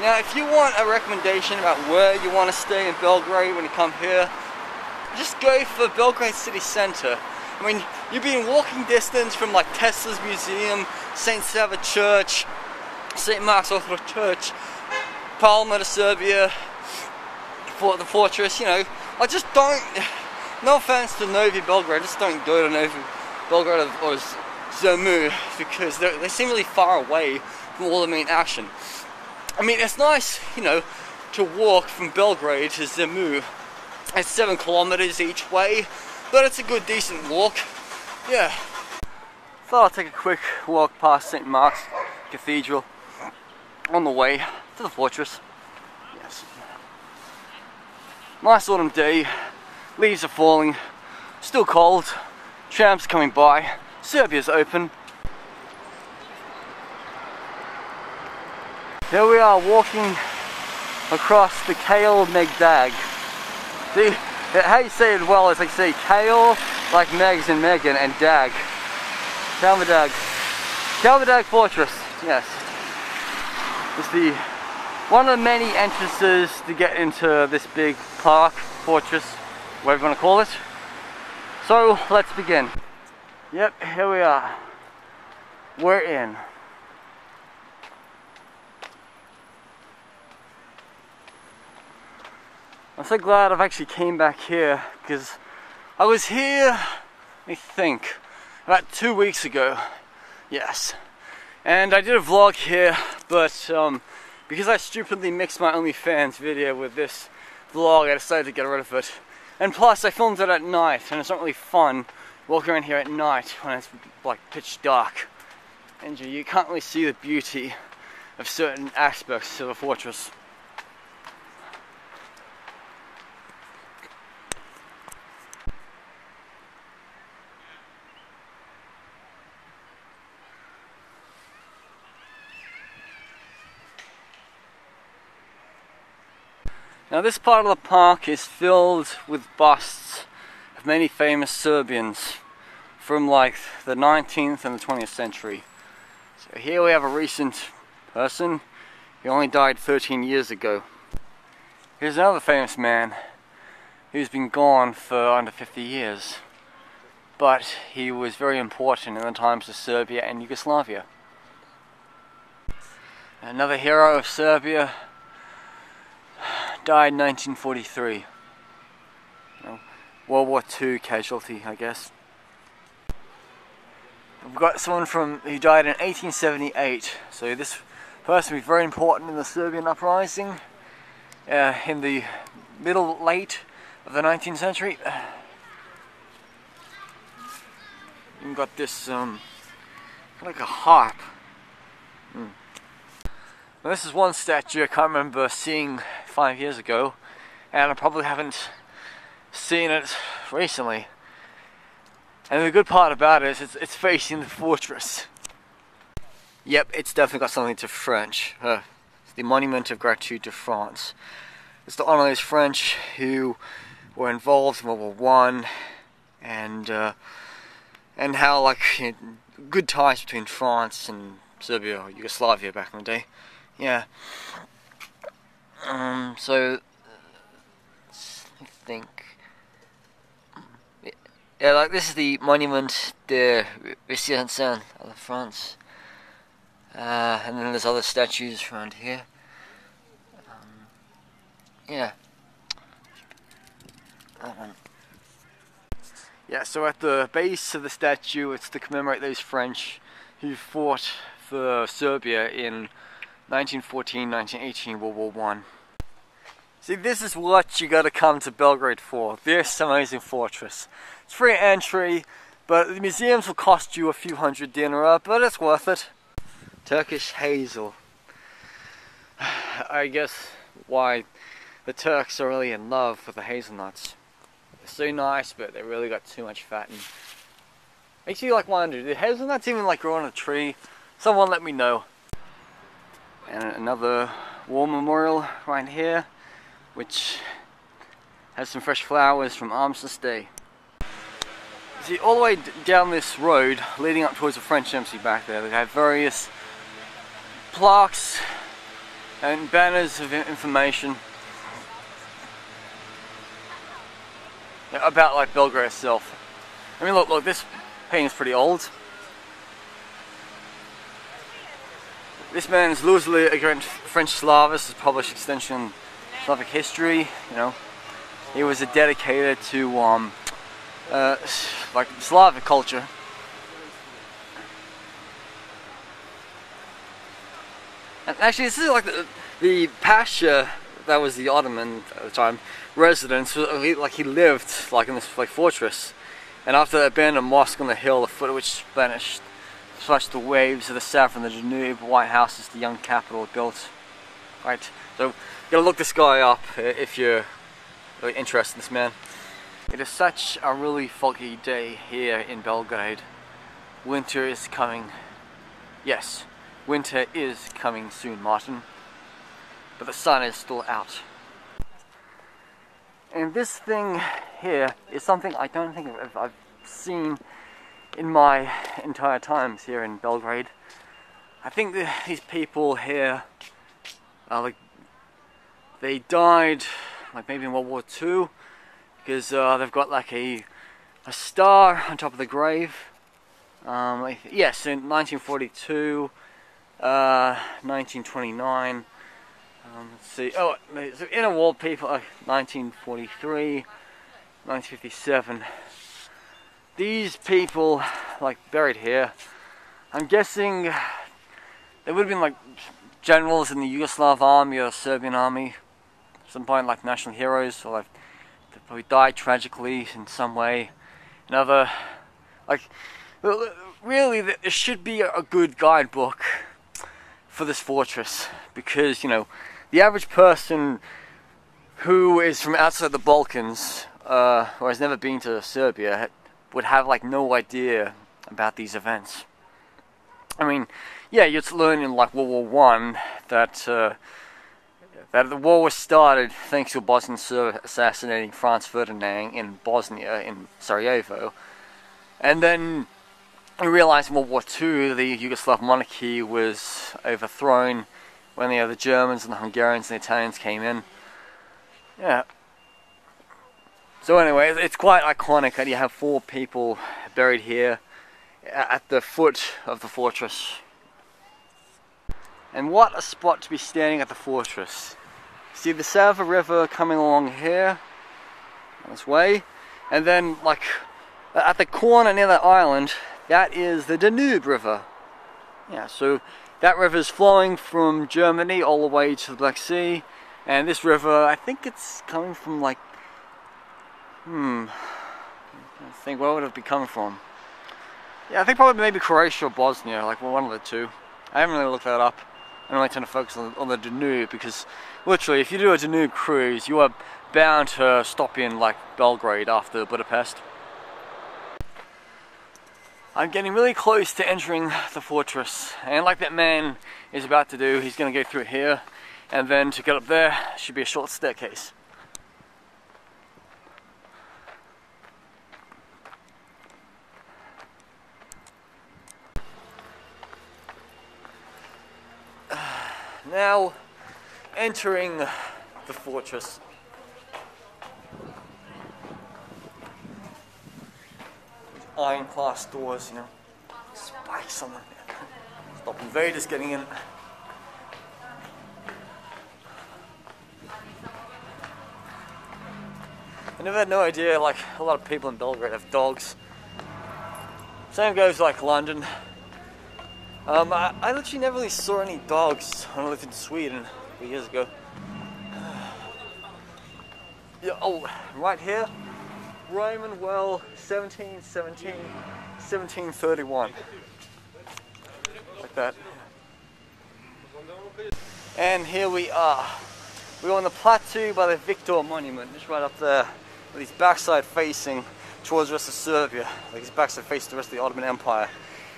Now, if you want a recommendation about where you want to stay in Belgrade when you come here, just go for Belgrade city centre. I mean, you'll be in walking distance from like Tesla's Museum, St. Sava Church, St. Mark's Orthodox Church, Parliament of Serbia, the fortress, you know. I just don't, no offense to Novi Belgrade, I just don't go to Novi Belgrade or Zemun because they seem really far away from all the main action. I mean, it's nice, you know, to walk from Belgrade to Zemun. It's 7 kilometers each way, but it's a good, decent walk. Yeah. So I'll take a quick walk past St. Mark's Cathedral on the way to the fortress. Yes. Nice autumn day. Leaves are falling. Still cold. Trams coming by. Serbia's open. Here we are walking across the Kalemegdan. See, how you say it well is like say Kale, like Megs and Megan, and Dag. Kalemegdan. Kalemegdan Fortress, yes. It's the one of the many entrances to get into this big park, fortress, whatever you want to call it. So let's begin. Yep, here we are. We're in. I'm so glad I've actually came back here, because I was here, I think, about 2 weeks ago, yes, and I did a vlog here, but because I stupidly mixed my OnlyFans video with this vlog, I decided to get rid of it, and plus I filmed it at night, and it's not really fun walking around here at night when it's like pitch dark, and you can't really see the beauty of certain aspects of a fortress. Now this part of the park is filled with busts of many famous Serbians from like the 19th and the 20th century. So here we have a recent person. He only died 13 years ago. Here's another famous man who's been gone for under 50 years. But he was very important in the times of Serbia and Yugoslavia. Another hero of Serbia. Died in 1943. World War II casualty, I guess. We've got someone who died in 1878. So this person was very important in the Serbian uprising in the late of the 19th century. We've got this kind of like a harp. Now this is one statue I can't remember seeing 5 years ago, and I probably haven't seen it recently. And the good part about it is it's facing the fortress. Yep, it's definitely got something to French. It's the Monument of Gratitude to France. It's to honor those French who were involved in World War I, and how like you know, good ties between France and Serbia or Yugoslavia back in the day. Yeah. So I think yeah, like this is the Monument de Resistance of France, and then there's other statues around here. Yeah. That one. Yeah. So at the base of the statue, it's to commemorate those French who fought for Serbia in 1914, 1918, World War I. See, this is what you gotta come to Belgrade for, this amazing fortress. It's free entry, but the museums will cost you a few hundred dinara, but it's worth it. Turkish hazel. I guess why the Turks are really in love with the hazelnuts. They're so nice, but they really got too much fat in. Makes you like wonder, do hazelnuts even like grow on a tree? Someone let me know. And another war memorial right here, which has some fresh flowers from Armistice Day. See, all the way down this road, leading up towards the French embassy back there, they have various plaques and banners of information about like Belgrade itself. I mean, look, this painting's pretty old. This man's Louis Le against French Slavists, his published extension Slavic history. You know, he was a dedicator to like Slavic culture. And actually, this is like the Pasha that was the Ottoman at the time residence. Like he lived like in this like fortress, and after they abandoned mosque on the hill, the foot of which vanished. Slash the waves of the south and the Danube, White House is the young capital built. Right, so you gotta look this guy up if you're really interested in this man. It is such a really foggy day here in Belgrade. Winter is coming. Yes, winter is coming soon, Martin. But the sun is still out. And this thing here is something I don't think I've seen in my entire times here in Belgrade. I think that these people here are like, they died like maybe in World War II, because they've got like a star on top of the grave. Yes, in 1942, 1929, let's see, oh, so inner wall people, 1943, 1957. These people like buried here, I'm guessing they would have been like generals in the Yugoslav army or Serbian army, at some point like national heroes, or like they probably died tragically in some way, another, like really there should be a good guidebook for this fortress, because you know the average person who is from outside the Balkans or has never been to Serbia would have like no idea about these events. I mean, yeah, you'd learn in like World War I that that the war was started thanks to a Bosnian Serb assassinating Franz Ferdinand in Bosnia, in Sarajevo, and then you realize in World War II the Yugoslav monarchy was overthrown when the Germans and the Hungarians and the Italians came in. Yeah. So anyway, it's quite iconic that you have four people buried here at the foot of the fortress. And what a spot to be standing at the fortress. See the Sava River coming along here, on this way, and then like at the corner near that island, that is the Danube River. Yeah, so that river is flowing from Germany all the way to the Black Sea, and this river, I think it's coming from like I think, where would it be coming from? Yeah, I think probably maybe Croatia or Bosnia, like one of the two. I haven't really looked that up. I don't really tend to focus on the Danube, because literally if you do a Danube cruise, you are bound to stop in like Belgrade after Budapest. I'm getting really close to entering the fortress, and like that man is about to do, he's going to go through here, and then to get up there should be a short staircase. Now, entering the fortress. Iron class doors, you know, spikes on them. Stop invaders getting in. I never had no idea, like, a lot of people in Belgrade have dogs. Same goes like London. I literally never really saw any dogs when I lived in Sweden a few years ago. Yeah, oh, right here, Roman well, 1717, 1731, like that. And here we are. We're on the plateau by the Victor Monument, just right up there, with his backside facing towards the rest of Serbia, like his backside facing the rest of the Ottoman Empire,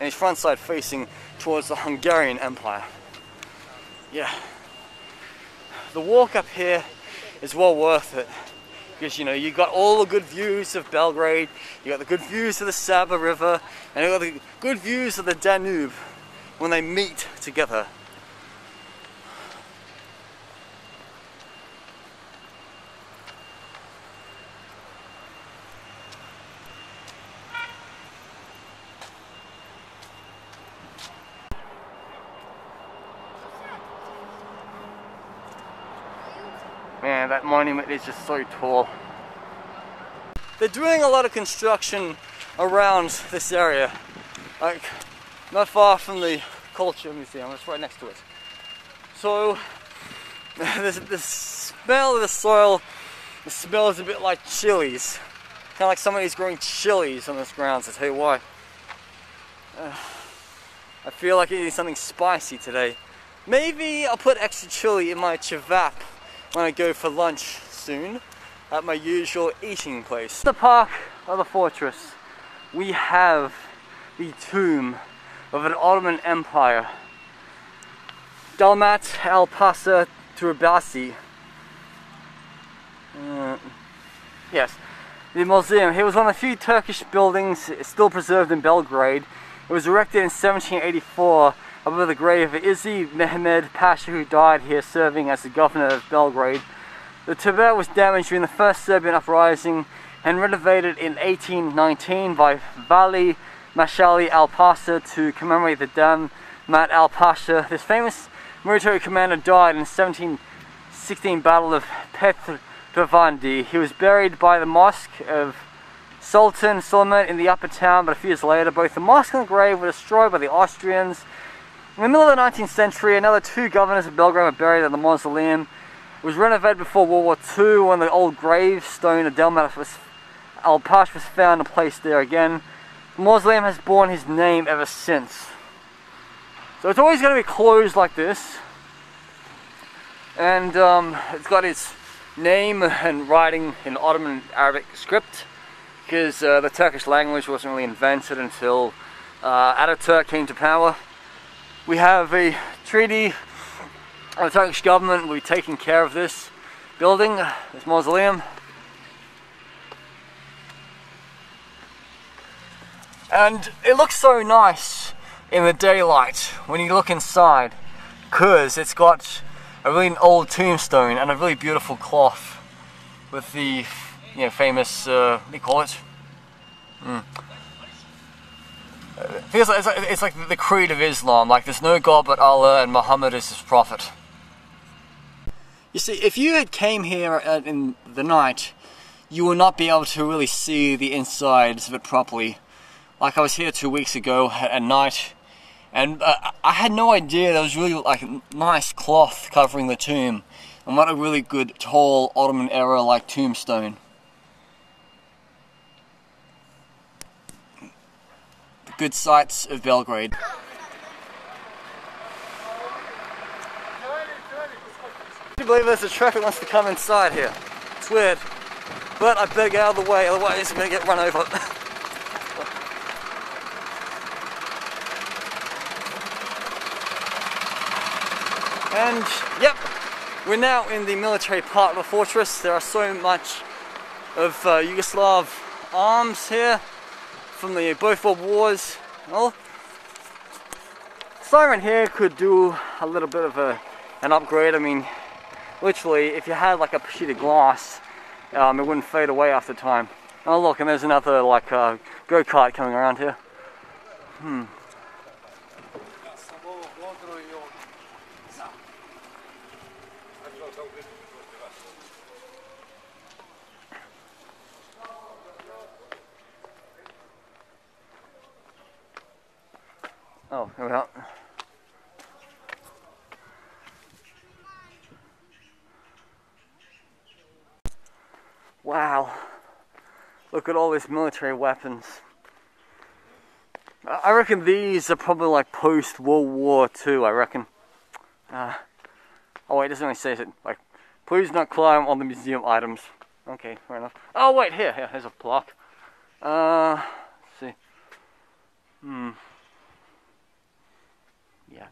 and his front side facing towards the Hungarian Empire. Yeah. The walk up here is well worth it, because you know, you got all the good views of Belgrade, you got the good views of the Sava River, and you got the good views of the Danube when they meet together. Man, that monument is just so tall. They're doing a lot of construction around this area, like not far from the Culture Museum, it's right next to it. So the smell of the soil, the smell is a bit like chilies. Kind of like somebody's growing chilies on this ground, so I'll tell you why. I feel like eating something spicy today. Maybe I'll put extra chili in my cevap when I go for lunch soon at my usual eating place. The park of the fortress, we have the tomb of an Ottoman Empire. Damat Ali Pasha Türbesi. Yes. The museum. It was one of the few Turkish buildings still preserved in Belgrade. It was erected in 1784 above the grave of Izzi Mehmed Pasha, who died here serving as the governor of Belgrade. The Türbe was damaged during the First Serbian Uprising and renovated in 1819 by Vali Moralı Ali Pasha to commemorate the Damat Ali Pasha. This famous military commander died in the 1716 Battle of Petrovandi. He was buried by the mosque of Sultan Solomon in the upper town, but a few years later both the mosque and the grave were destroyed by the Austrians. In the middle of the 19th century, another two governors of Belgrade were buried at the mausoleum. It was renovated before World War II when the old gravestone of Damat Ali Pasha was found and placed there again. The mausoleum has borne his name ever since. So it's always going to be closed like this, and it's got its name and writing in Ottoman Arabic script, because the Turkish language wasn't really invented until Ataturk came to power. We have a treaty, the Turkish government will be taking care of this building, this mausoleum. And it looks so nice in the daylight when you look inside, because it's got a really old tombstone and a really beautiful cloth with the, you know, famous, what do you call it? It feels like it's like the creed of Islam, like there's no God but Allah and Muhammad is his prophet. You see, if you had came here in the night, you will not be able to really see the insides of it properly. Like I was here 2 weeks ago at night, and I had no idea there was really like nice cloth covering the tomb, and what a really good tall Ottoman era like tombstone. The good sights of Belgrade. I can't believe there's a truck that wants to come inside here. It's weird, but I better get out of the way, otherwise I'm going to get run over. And yep, we're now in the military part of the fortress. There are so much of Yugoslav arms here from the both world wars. Well, Siren here could do a little bit of an upgrade. I mean, literally, if you had like a sheet of glass, it wouldn't fade away after time. Oh look, and there's another like go-kart coming around here. Oh, here we are. Wow, look at all these military weapons. I reckon these are probably like post-World War II, I reckon. Oh wait, it doesn't really say it. Like, please not climb on the museum items. Okay, fair enough. Oh wait, here, here's a block. Let's see. Yeah.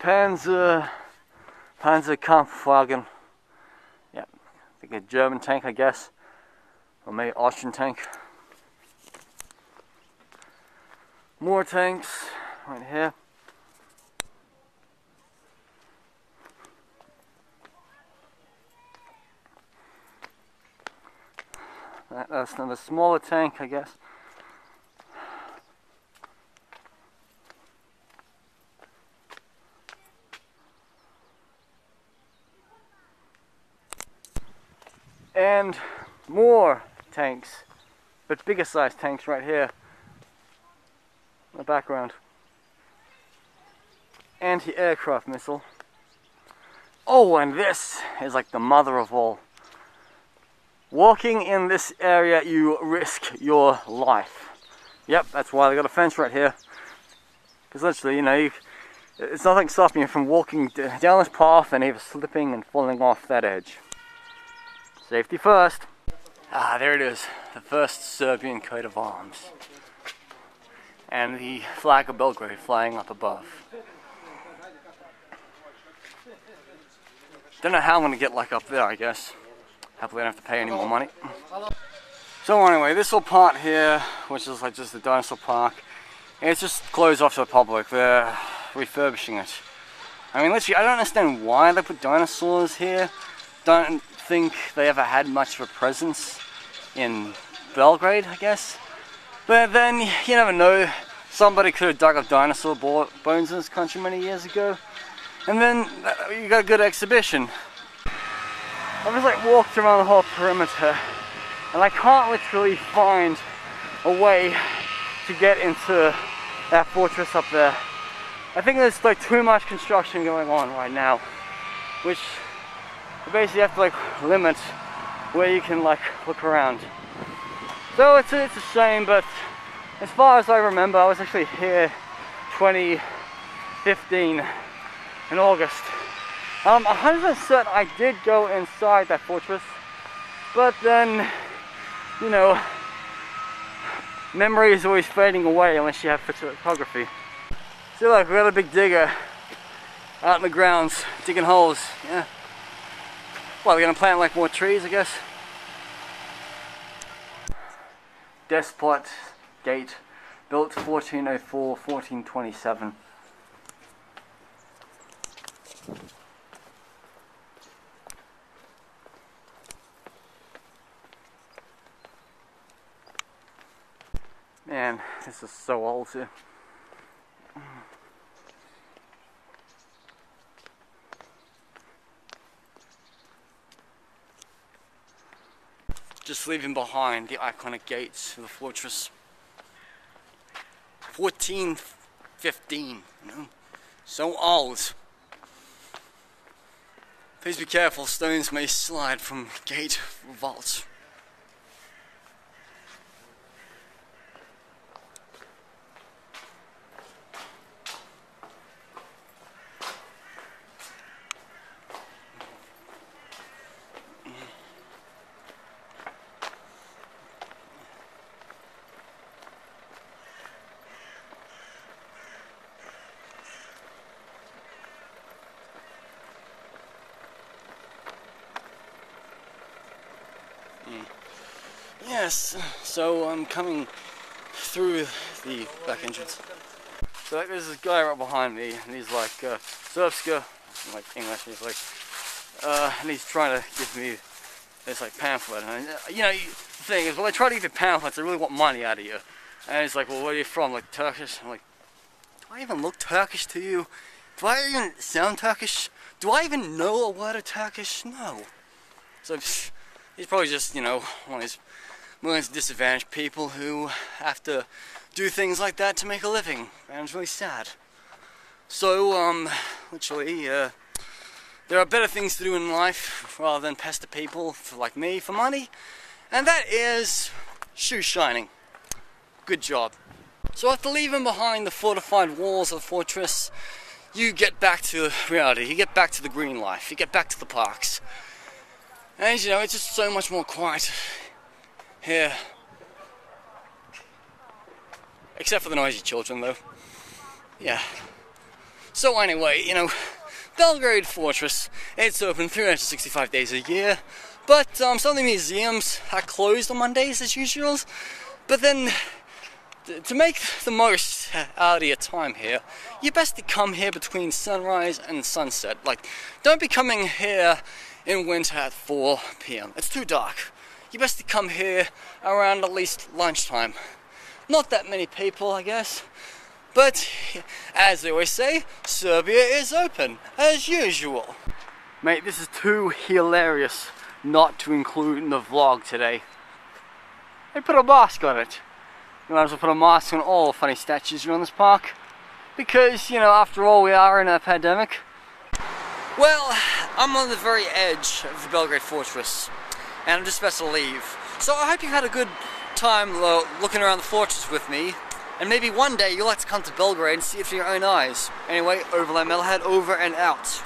Panzer Kampfwagen. Yeah, I like a German tank, I guess, or maybe Austrian tank. More tanks right here. That's another smaller tank, I guess. And more tanks, but bigger sized tanks right here in the background. Anti-aircraft missile. Oh, and this is like the mother of all. Walking in this area, you risk your life. Yep, that's why they got a fence right here. Because literally, you know, it's nothing stopping you from walking down this path and either slipping and falling off that edge. Safety first. Ah, there it is. The first Serbian coat of arms. And the flag of Belgrade flying up above. Don't know how I'm going to get like up there, I guess. Happily I don't have to pay any more money. So anyway, this little part here, which is like just the dinosaur park, it's just closed off to the public. They're refurbishing it. I mean, literally, I don't understand why they put dinosaurs here. Don't think they ever had much of a presence in Belgrade, I guess. But then, you never know, somebody could have dug up dinosaur bones in this country many years ago. And then you got a good exhibition. I've just like walked around the whole perimeter and I can't literally find a way to get into that fortress up there. I think there's like too much construction going on right now, which you basically have to like limit where you can like look around. So it's a shame, but as far as I remember, I was actually here 2015 in August. I'm 100% I did go inside that fortress, but then, you know, memory is always fading away unless you have photography. So look, we got a big digger out in the grounds, digging holes, yeah. Well, we're going to plant like more trees, I guess. Despot gate, built 1404, 1427. Man, this is so old too. Just leaving behind the iconic gates of the fortress. 1415, you know? So old. Please be careful, stones may slide from gate or vault. Yes, so I'm coming through the back entrance. So like, there's this guy right behind me, and he's like, Srpska, like English, and he's like, and he's trying to give me this like pamphlet. And you know, the thing is, when they try to give you pamphlets, they really want money out of you. And he's like, well, where are you from? Like Turkish? I'm like, do I even look Turkish to you? Do I even sound Turkish? Do I even know a word of Turkish? No. So he's probably just, you know, one of these millions of disadvantaged people who have to do things like that to make a living, and it's really sad. So, literally, there are better things to do in life rather than pester people like me for money, and that is shoe shining. Good job. So after leaving behind the fortified walls of the fortress, you get back to reality, you get back to the green life, you get back to the parks. And you know, it's just so much more quiet here. Except for the noisy children, though. Yeah. So anyway, you know, Belgrade Fortress. It's open 365 days a year, but some of the museums are closed on Mondays as usual. But then, to make the most out of your time here, you best to come here between sunrise and sunset. Like, don't be coming here in winter at 4 p.m. It's too dark. You best to come here around at least lunchtime. Not that many people, I guess. But, as they always say, Serbia is open, as usual. Mate, this is too hilarious not to include in the vlog today. They put a mask on it. You might as well put a mask on all funny statues around this park. Because, you know, after all, we are in a pandemic. Well, I'm on the very edge of the Belgrade Fortress, and I'm just about to leave. So I hope you've had a good time looking around the fortress with me. And maybe one day you'll like to come to Belgrade and see it for your own eyes. Anyway, Overland Metalhead over and out.